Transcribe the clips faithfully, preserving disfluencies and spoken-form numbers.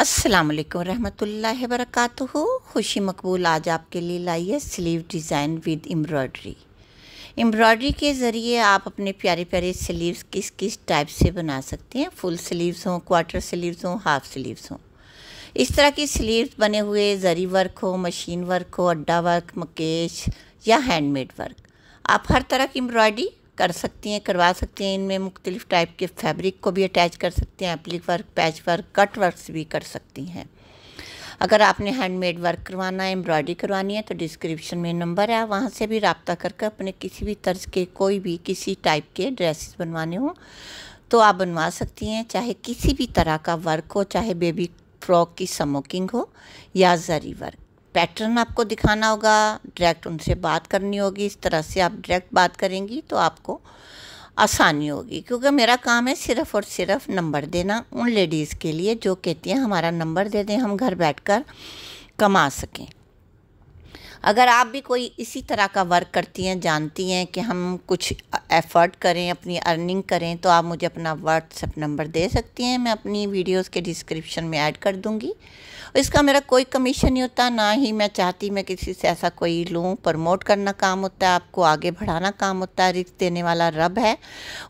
अस्सलामुअलैकुम रहमतुल्लाहि वबरकातुहू। खुशी मकबूल आज आपके लिए लाई है sleeve design with embroidery. Embroidery के ज़रिए आप अपने प्यारे प्यारे स्लीव्स किस किस टाइप से बना सकते हैं, फुल स्लीव्स हों, क्वार्टर स्लीव्स हों, हाफ स्लीव्स हों। इस तरह की स्लीव्स बने हुए जरी वर्क हो, मशीन वर्क हो, अड्डा वर्क, मकेश या हैंडमेड वर्क, आप हर तरह की एम्ब्रॉयडरी कर सकती हैं, करवा सकते हैं। इनमें मुख्तलिफ़ टाइप के फैब्रिक को भी अटैच कर सकते हैं, applique work, patch work, cut works भी कर सकती हैं। अगर आपने हैंडमेड वर्क करवाना है, एम्ब्रॉयडरी करवानी है तो डिस्क्रिप्शन में नंबर है, वहाँ से भी रब्ता करके अपने किसी भी तर्ज के कोई भी किसी टाइप के ड्रेसेस बनवाने हों तो आप बनवा सकती हैं। चाहे किसी भी तरह का वर्क हो, चाहे बेबी फ्रॉक की स्मोकिंग हो या जरी वर्क। पैटर्न आपको दिखाना होगा, डायरेक्ट उनसे बात करनी होगी। इस तरह से आप डायरेक्ट बात करेंगी तो आपको आसानी होगी, क्योंकि मेरा काम है सिर्फ़ और सिर्फ नंबर देना उन लेडीज़ के लिए जो कहती हैं हमारा नंबर दे दें, हम घर बैठकर कमा सकें। अगर आप भी कोई इसी तरह का वर्क करती हैं, जानती हैं कि हम कुछ एफ़र्ट करें, अपनी अर्निंग करें, तो आप मुझे अपना व्हाट्सएप नंबर दे सकती हैं। मैं अपनी वीडियोस के डिस्क्रिप्शन में ऐड कर दूंगी। इसका मेरा कोई कमीशन नहीं होता, ना ही मैं चाहती मैं किसी से ऐसा कोई लूँ। प्रमोट करना काम होता है, आपको आगे बढ़ाना काम होता है। रिस्क देने वाला रब है,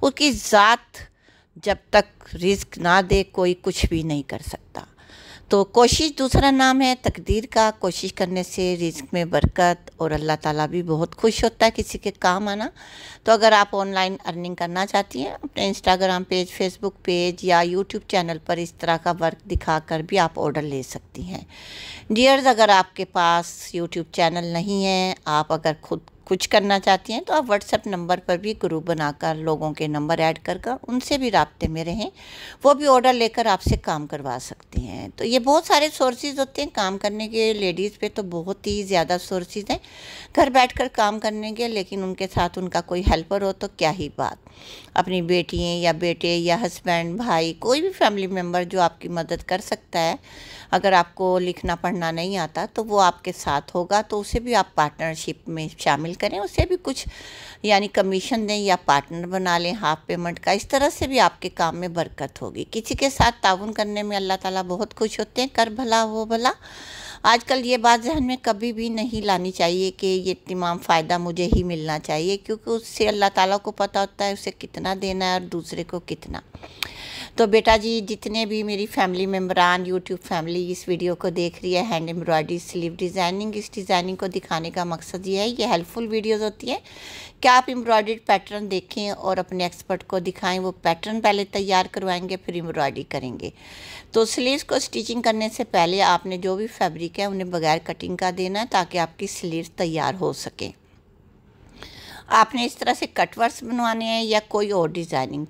उसकी ज़ात जब तक रिस्क ना दे कोई कुछ भी नहीं कर सकता। तो कोशिश दूसरा नाम है तकदीर का। कोशिश करने से रिस्क में बरकत और अल्लाह ताला भी बहुत खुश होता है किसी के काम आना। तो अगर आप ऑनलाइन अर्निंग करना चाहती हैं, अपने इंस्टाग्राम पेज, फेसबुक पेज या यूट्यूब चैनल पर इस तरह का वर्क दिखाकर भी आप ऑर्डर ले सकती हैं। डियर्स, अगर आपके पास यूट्यूब चैनल नहीं है, आप अगर खुद कुछ करना चाहती हैं तो आप व्हाट्सएप नंबर पर भी ग्रुप बनाकर लोगों के नंबर ऐड कर कर उनसे भी राब्ते में रहें, वो भी ऑर्डर लेकर आपसे काम करवा सकती हैं। तो ये बहुत सारे सोर्सेज होते हैं काम करने के, लेडीज़ पे तो बहुत ही ज़्यादा सोर्सेज हैं घर बैठकर काम करने के, लेकिन उनके साथ उनका कोई हेल्पर हो तो क्या ही बात। अपनी बेटियाँ या बेटे या हस्बैंड, भाई, कोई भी फैमिली मेम्बर जो आपकी मदद कर सकता है। अगर आपको लिखना पढ़ना नहीं आता तो वो आपके साथ होगा, तो उसे भी आप पार्टनरशिप में शामिल करें, उसे भी कुछ यानी कमीशन दें या पार्टनर बना लें हाफ पेमेंट का। इस तरह से भी आपके काम में बरकत होगी। किसी के साथ ताउन करने में अल्लाह ताला बहुत खुश होते हैं। कर भला हो भला, आजकल ये बात जहन में कभी भी नहीं लानी चाहिए कि ये तमाम फ़ायदा मुझे ही मिलना चाहिए, क्योंकि उससे अल्लाह ताला को पता होता है उसे कितना देना है और दूसरे को कितना। तो बेटा जी, जितने भी मेरी फैमिली मेम्बरान, यूट्यूब फैमिली इस वीडियो को देख रही है, हैंड एम्ब्रॉयडरी, स्लीव डिज़ाइनिंग, इस डिज़ाइनिंग को दिखाने का मकसद ये है, ये हेल्पफुल वीडियोस होती हैं कि आप एम्ब्रॉयडरी पैटर्न देखें और अपने एक्सपर्ट को दिखाएं। वो पैटर्न पहले तैयार करवाएंगे, फिर एम्ब्रॉयडरी करेंगे। तो स्लीव्स को स्टिचिंग करने से पहले आपने जो भी फैब्रिक है उन्हें बगैर कटिंग का देना है, ताकि आपकी स्लीव्स तैयार हो सकें। आपने इस तरह से कटवर्स बनवाने हैं या कोई और डिज़ाइनिंग।